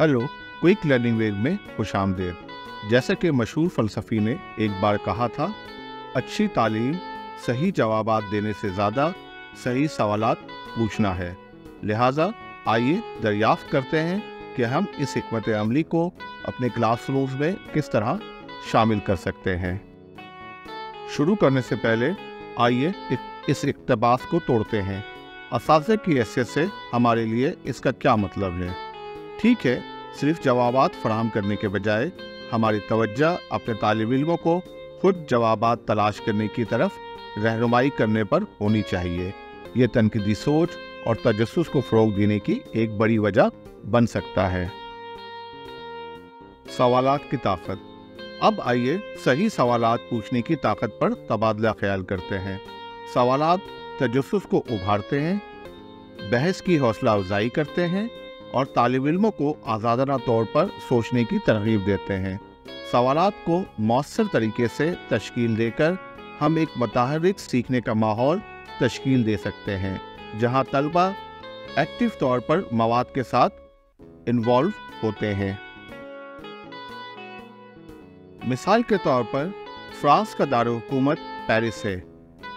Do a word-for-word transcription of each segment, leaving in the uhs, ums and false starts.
Hello, quick learning wave में खुशामदीद। जैसा कि मशहूर फलसफी ने एक बार कहा था, अच्छी तालीम सही जवाब देने से ज़्यादा सही सवालात पूछना है। लिहाजा आइए दरियाफ्त करते हैं कि हम इस हिकमत अमली को अपने क्लासरूम्स में किस तरह शामिल कर सकते हैं। शुरू करने से पहले आइए इस इक्तबास को तोड़ते हैं। असासे की हैसियत से हमारे लिए इसका क्या मतलब है? ठीक है, सिर्फ जवाबात फराहम करने के बजाय हमारी तवज्जा अपने तालिब इल्मों को खुद जवाबात तलाश करने की तरफ रहनुमाई करने पर होनी चाहिए। ये तनकीदी सोच और तजस्सुस को फ़रोग़ देने की एक बड़ी वजह बन सकता है। सवालात की ताकत। अब आइए सही सवालात पूछने की ताकत पर तबादला ख्याल करते हैं। सवालात तजस्सुस को उभारते हैं, बहस की हौसला अफजाई करते हैं और तालिब इल्मों को आज़ादाना तौर पर सोचने की तरगीब देते हैं। सवालात को मौसर तरीके से तश्कील देकर हम एक मतहरक सीखने का माहौल तश्कील दे सकते हैं, जहां तलबा एक्टिव तौर पर मवाद के साथ इन्वॉल्व होते हैं। मिसाल के तौर पर फ्रांस का दारहुकूमत पेरिस है,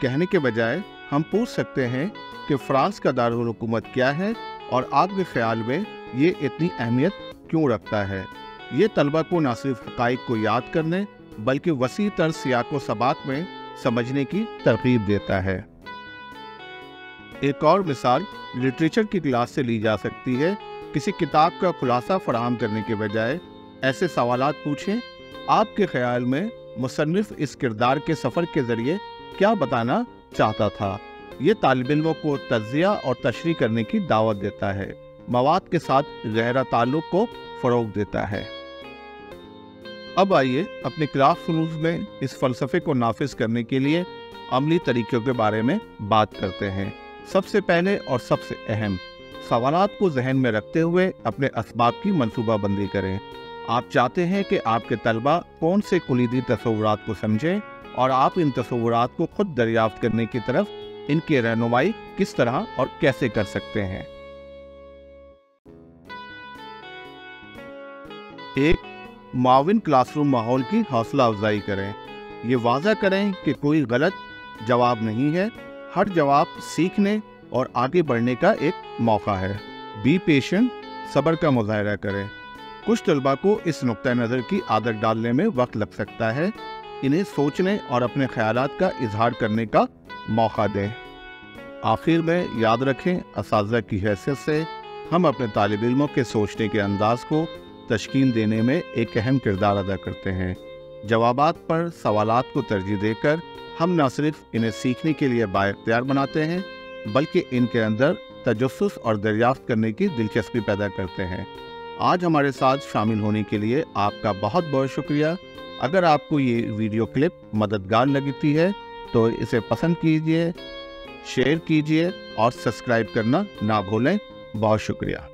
कहने के बजाय हम पूछ सकते हैं कि फ्रांस का दारहुकूमत क्या है और आपके ख्याल में ये इतनी अहमियत क्यों रखता है। ये तलबा को न सिर्फ हक़ाइक़ को याद करने बल्कि वसी तर सियाको सबाक में समझने की तरकीब देता है। एक और मिसाल लिटरेचर की क्लास से ली जा सकती है। किसी किताब का खुलासा फराहम करने के बजाय ऐसे सवालात पूछें, आपके ख्याल में मुसन्निफ़ इस किरदार के सफ़र के ज़रिए क्या बताना चाहता था। ये तालिब इल्मों को तज्ज़िया और तशरीह करने की दावत देता है, मवाद के साथ गहरा ताल्लुक़ को फ़रोग़ देता है। अब आइए अपने क्लासरूम्स में इस फ़लसफ़े को नाफिज़ करने के लिए अमली तरीक़ों के बारे में बात करते हैं। सबसे पहले और सबसे अहम, सवालात को जहन में रखते हुए अपने असबाब की मनसूबाबंदी करें। आप चाहते हैं कि आपके तलबा कौन से कुलीदी तसव्वुरात को समझें और आप इन तसव्वुरात को खुद दरियाफ्त करने की तरफ इनके रहनुमाई किस तरह और कैसे कर सकते हैं। एक, मुआविन क्लासरूम माहौल की हौसला अफजाई करें। ये वाज़ा करें कि कोई गलत जवाब नहीं है, हर जवाब सीखने और आगे बढ़ने का एक मौका है। बी पेशेंट, सब्र का मुजाहरा करें। कुछ तलबा को इस नुक्ता नज़र की आदत डालने में वक्त लग सकता है। इन्हें सोचने और अपने ख्यालात का इजहार करने का मौका दें। आखिर में याद रखें, असातिज़ा की हैसियत से हम अपने तालिब इल्मों के सोचने के अंदाज को तश्कील देने में एक अहम किरदार अदा करते हैं। जवाबात पर सवालात को तरजीह देकर हम न सिर्फ इन्हें सीखने के लिए बाइख्तियार बनाते हैं बल्कि इनके अंदर तजस्सुस और दरियाफ्त करने की दिलचस्पी पैदा करते हैं। आज हमारे साथ शामिल होने के लिए आपका बहुत बहुत शुक्रिया। अगर आपको ये वीडियो क्लिप मददगार लगती है तो इसे पसंद कीजिए, शेयर कीजिए और सब्सक्राइब करना ना भूलें। बहुत शुक्रिया।